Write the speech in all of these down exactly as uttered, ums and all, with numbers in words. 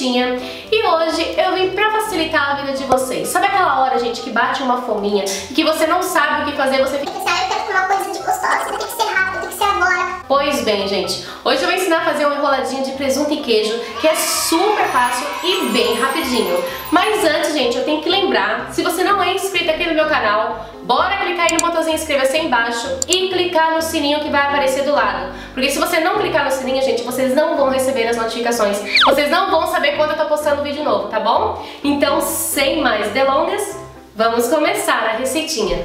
receitinha e hoje eu vim pra facilitar a vida de vocês. Sabe aquela hora, gente, que bate uma fominha e que você não sabe o que fazer, você fica... Eu quero comer uma coisa de gostosa, tem que ser rápido, tem que ser agora. Pois bem, gente, hoje eu vou ensinar a fazer um enroladinho de presunto e queijo, que é super fácil e bem rapidinho. Mas antes, gente, eu tenho que lembrar, se você não é inscrito aqui no meu canal, bora clicar aí no botãozinho inscreva-se aí embaixo e clicar no sininho que vai aparecer do lado. Porque se você não clicar no sininho, gente, vocês não vão receber as notificações. Vocês não vão saber quando eu tô postando vídeo novo, tá bom? Então, sem mais delongas, vamos começar a receitinha.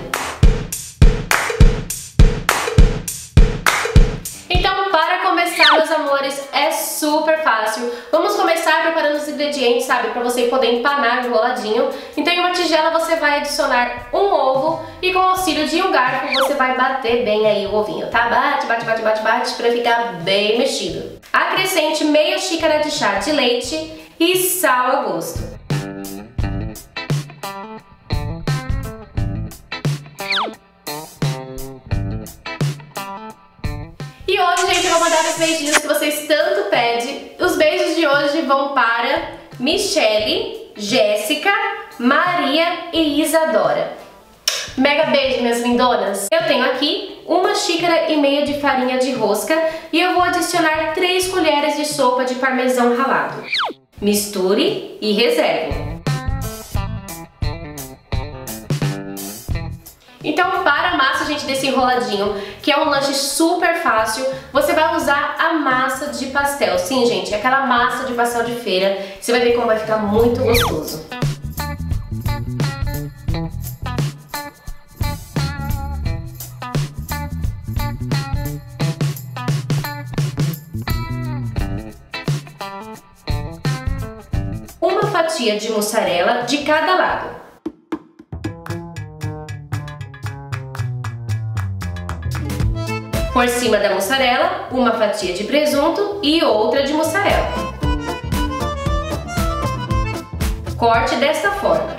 Meus amores, é super fácil. Vamos começar preparando os ingredientes, sabe, para você poder empanar enroladinho. Então, em uma tigela você vai adicionar um ovo e com o auxílio de um garfo você vai bater bem aí o ovinho, tá? Bate, bate, bate, bate, bate para ficar bem mexido. Acrescente meia xícara de chá de leite e sal a gosto. E hoje, gente, eu vou mandar os beijinhos que vocês tanto pedem. Os beijos de hoje vão para Michele, Jéssica, Maria e Isadora. Mega beijo, minhas lindonas! Eu tenho aqui uma xícara e meia de farinha de rosca e eu vou adicionar três colheres de sopa de parmesão ralado. Misture e reserve. Então, para a massa, gente, desse enroladinho, que é um lanche super fácil, você vai usar a massa de pastel. Sim, gente, é aquela massa de pastel de feira. Você vai ver como vai ficar muito gostoso. Uma fatia de muçarela de cada lado. Por cima da muçarela, uma fatia de presunto e outra de muçarela. Corte desta forma.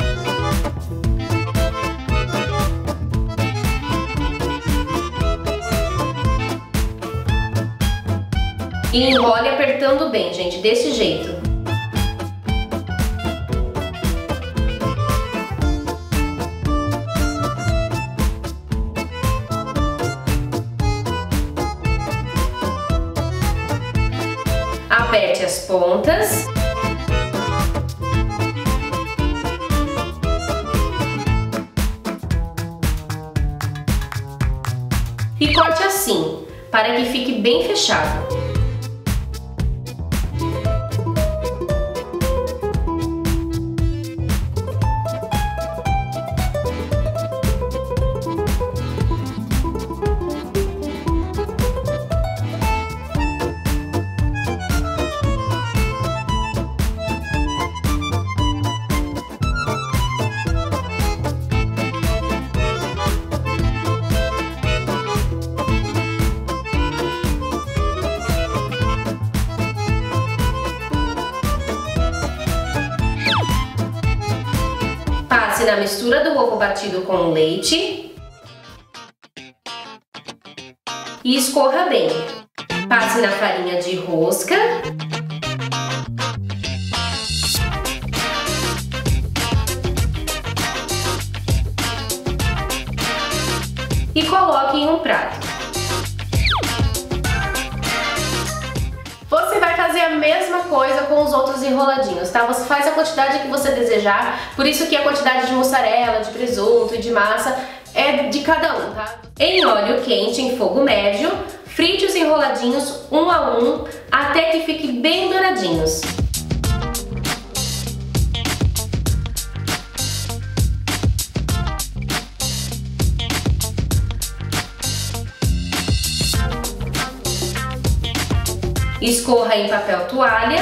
E enrole apertando bem, gente, desse jeito. Aperte as pontas e corte assim, para que fique bem fechado. Na mistura do ovo batido com o leite e escorra bem. Passe na farinha de rosca e coloque em um prato. Você vai fazer a mesma coisa com os outros enroladinhos, tá? Você faz a quantidade que você desejar, por isso que a quantidade de mussarela, de presunto e de massa é de cada um, tá? Em óleo quente, em fogo médio, frite os enroladinhos um a um até que fiquem bem douradinhos. Escorra em papel toalha .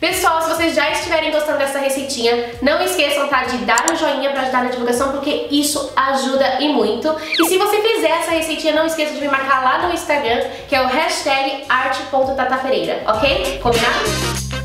Pessoal, se vocês já estiverem gostando dessa receitinha, não esqueçam, tá, de dar um joinha pra ajudar na divulgação, porque isso ajuda e muito. E se você fizer essa receitinha, não esqueça de me marcar lá no Instagram, que é o hashtag arte ponto tata ferreira, ok? Combinado?